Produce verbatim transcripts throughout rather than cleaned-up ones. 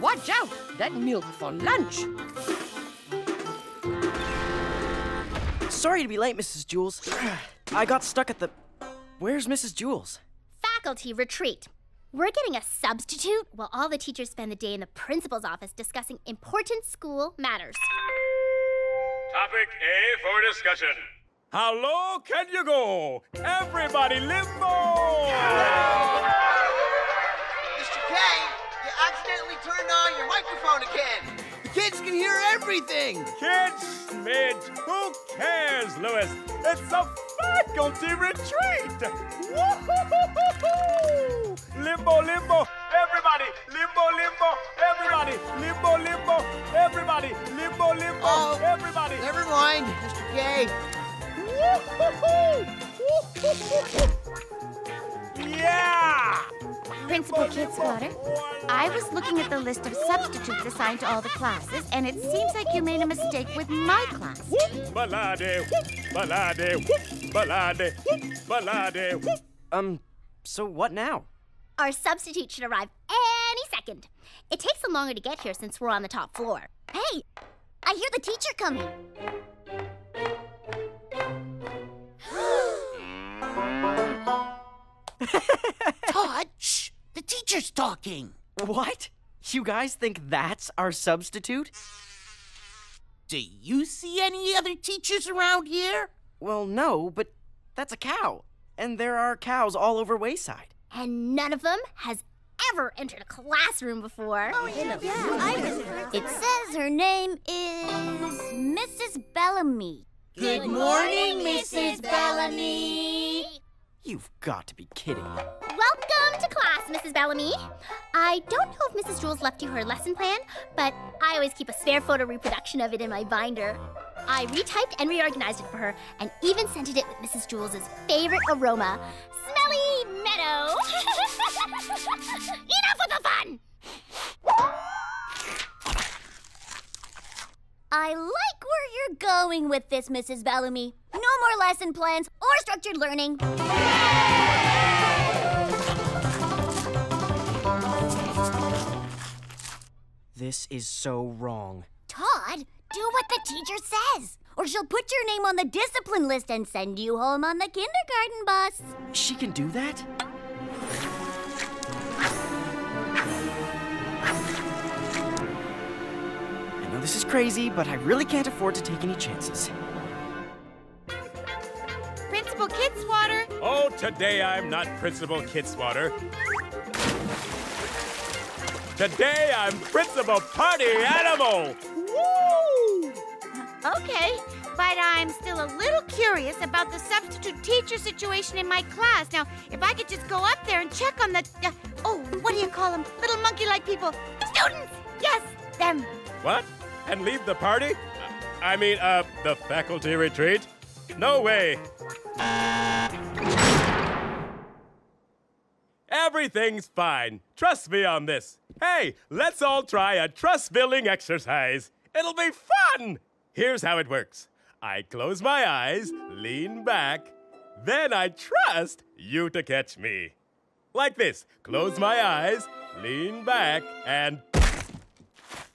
Watch out! That milk for lunch! Sorry to be late, Missus Jewls. I got stuck at the... Where's Missus Jewls? Faculty retreat. We're getting a substitute while all the teachers spend the day in the principal's office discussing important school matters. Topic A for discussion. How low can you go? Everybody limbo! Mister K, you accidentally turned on your microphone again. Kids can hear everything! Kids, Midge, who cares, Lewis? It's a faculty retreat! Woo-hoo-hoo-hoo-hoo! Limbo, limbo, everybody! Limbo, limbo, everybody! Limbo, limbo, everybody! Limbo, limbo, oh, everybody! Never mind, Mister K. Woo-hoo-hoo! Yeah! Principal Kidswatter, I was looking at the list of substitutes assigned to all the classes, and it seems like you made a mistake with my class. Um, so what now? Our substitute should arrive any second. It takes them longer to get here since we're on the top floor. Hey, I hear the teacher coming. Todd, shh! The teacher's talking. What? You guys think that's our substitute? Do you see any other teachers around here? Well, no, but that's a cow. And there are cows all over Wayside. And none of them has ever entered a classroom before. Oh, yeah, yeah. I it says her name is Missus Bellamy. Good morning, Missus Bellamy. You've got to be kidding. Welcome to class, Missus Bellamy. I don't know if Missus Jewls left you her lesson plan, but I always keep a spare photo reproduction of it in my binder. I retyped and reorganized it for her, and even scented it with Missus Jewls' favorite aroma, Smelly Meadow. Enough with the fun! I like where you're going with this, Missus Bellamy. No more lesson plans or structured learning. Yay! This is so wrong. Todd, do what the teacher says, or she'll put your name on the discipline list and send you home on the kindergarten bus. She can do that? This is crazy, but I really can't afford to take any chances. Principal Kidswatter! Oh, today I'm not Principal Kidswatter. Today I'm Principal Party Animal! Woo! Okay, but I'm still a little curious about the substitute teacher situation in my class. Now, if I could just go up there and check on the... Uh, oh, what do you call them? Little monkey-like people. Students! Yes, them. What? And leave the party? I mean, uh, the faculty retreat? No way! Everything's fine. Trust me on this. Hey, let's all try a trust-building exercise. It'll be fun! Here's how it works. I close my eyes, lean back, then I trust you to catch me. Like this. Close my eyes, lean back, and...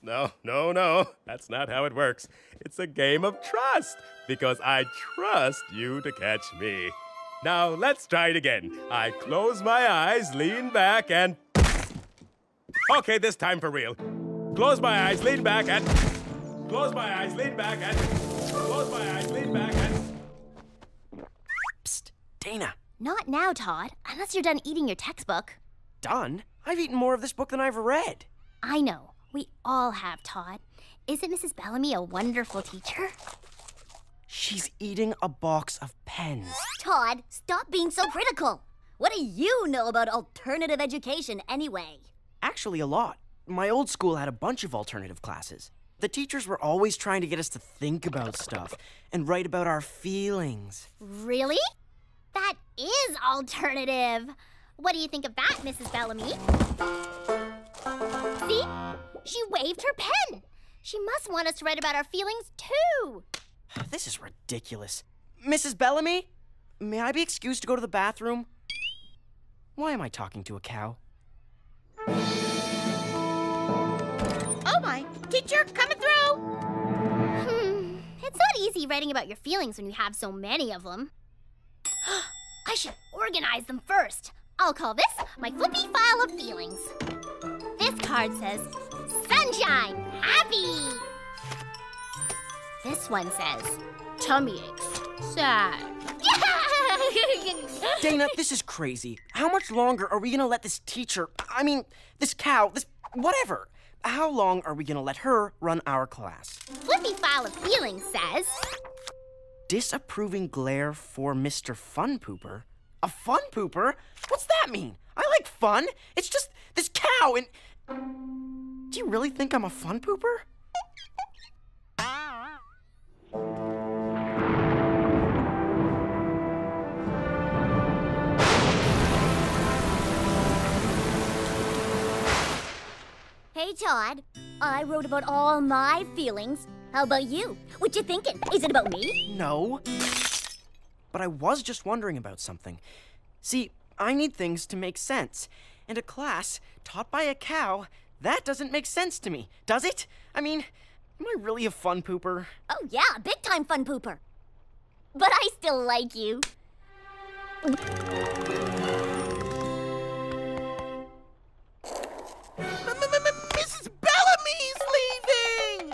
No, no, no. That's not how it works. It's a game of trust, because I trust you to catch me. Now, let's try it again. I close my eyes, lean back, and... Okay, this time for real. Close my eyes, lean back, and... Close my eyes, lean back, and... Close my eyes, lean back, and... Psst, Dana. Not now, Todd. Unless you're done eating your textbook. Done? I've eaten more of this book than I've read. I know. We all have, Todd. Isn't Missus Bellamy a wonderful teacher? She's eating a box of pens. Todd, stop being so critical. What do you know about alternative education anyway? Actually, a lot. My old school had a bunch of alternative classes. The teachers were always trying to get us to think about stuff and write about our feelings. Really? That is alternative. What do you think of that, Missus Bellamy? See? She waved her pen. She must want us to write about our feelings, too. This is ridiculous. Missus Bellamy, may I be excused to go to the bathroom? Why am I talking to a cow? Oh, my. Teacher, coming through. Hmm. It's not easy writing about your feelings when you have so many of them. I should organize them first. I'll call this my flippy file of feelings. This card says, sunshine, happy. This one says, tummy aches, sad. Dana, this is crazy. How much longer are we gonna let this teacher, I mean, this cow, this whatever, how long are we gonna let her run our class? Flippy file of feelings says, disapproving glare for Mister Fun Pooper. A fun pooper? What's that mean? I like fun. It's just this cow and... Do you really think I'm a fun pooper? Hey, Todd. I wrote about all my feelings. How about you? What you thinking? Is it about me? No. But I was just wondering about something. See, I need things to make sense. And a class taught by a cow, that doesn't make sense to me, does it? I mean, am I really a fun pooper? Oh yeah, big time fun pooper. But I still like you. Missus Bellamy's leaving!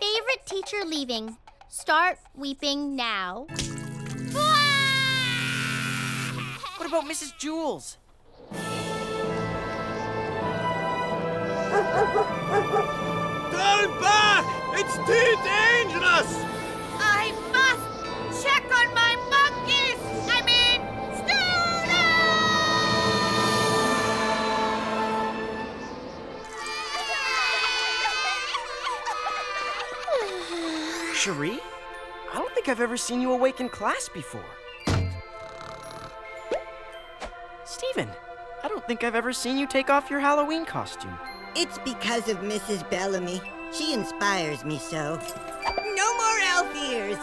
Favorite teacher leaving. Start weeping now. What about Missus Jewls? Go back! It's too dangerous! I must check on my monkeys! I mean, students! Cherie, I don't think I've ever seen you awake in class before. Steven, I don't think I've ever seen you take off your Halloween costume. It's because of Missus Bellamy. She inspires me so. No more elf ears!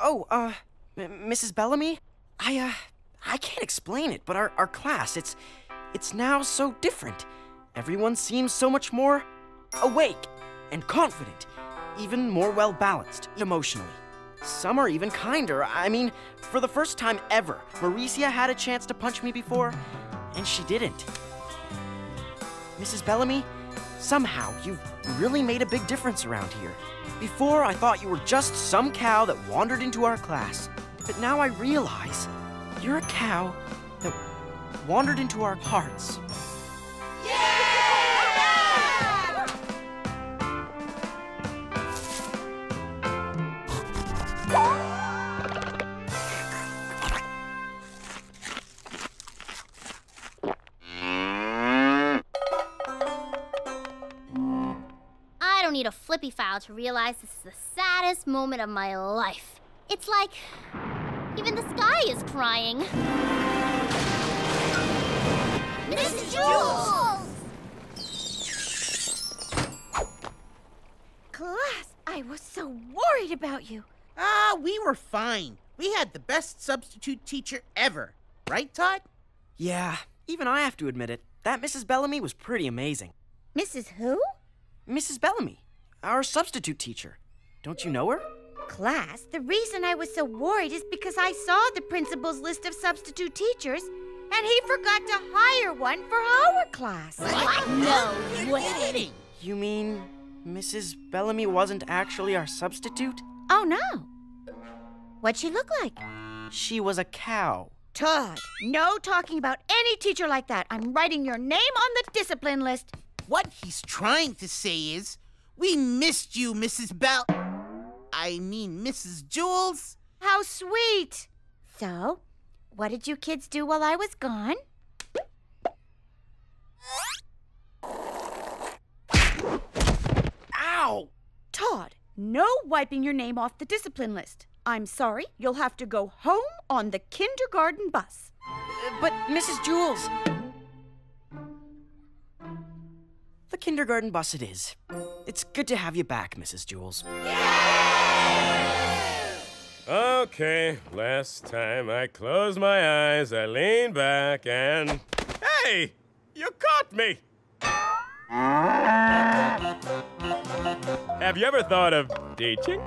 Oh, uh, Missus Bellamy? I, uh, I can't explain it, but our, our class, it's, it's now so different. Everyone seems so much more awake and confident, even more well-balanced emotionally. Some are even kinder. I mean, for the first time ever, Mauricia had a chance to punch me before, and she didn't. Missus Bellamy, somehow you've really made a big difference around here. Before, I thought you were just some cow that wandered into our class. But now I realize you're a cow that wandered into our hearts. Need a flippy file to realize this is the saddest moment of my life. It's like even the sky is crying. Missus Jewls! Class, I was so worried about you. Ah, we were fine. We had the best substitute teacher ever. Right, Todd? Yeah, even I have to admit it. That Missus Bellamy was pretty amazing. Missus who? Missus Bellamy. Our substitute teacher. Don't you know her? Class, the reason I was so worried is because I saw the principal's list of substitute teachers, and he forgot to hire one for our class. What? What? No way. You're kidding. You mean Missus Bellamy wasn't actually our substitute? Oh, no. What'd she look like? She was a cow. Todd, no talking about any teacher like that. I'm writing your name on the discipline list. What he's trying to say is, we missed you, Missus Bell... I mean, Missus Jewls. How sweet! So, what did you kids do while I was gone? Todd, no wiping your name off the discipline list. I'm sorry, you'll have to go home on the kindergarten bus. Uh, but, Missus Jewls... The kindergarten bus it is. It's good to have you back, Missus Jewls. Okay, last time I closed my eyes, I leaned back and... Hey! You caught me! Have you ever thought of teaching?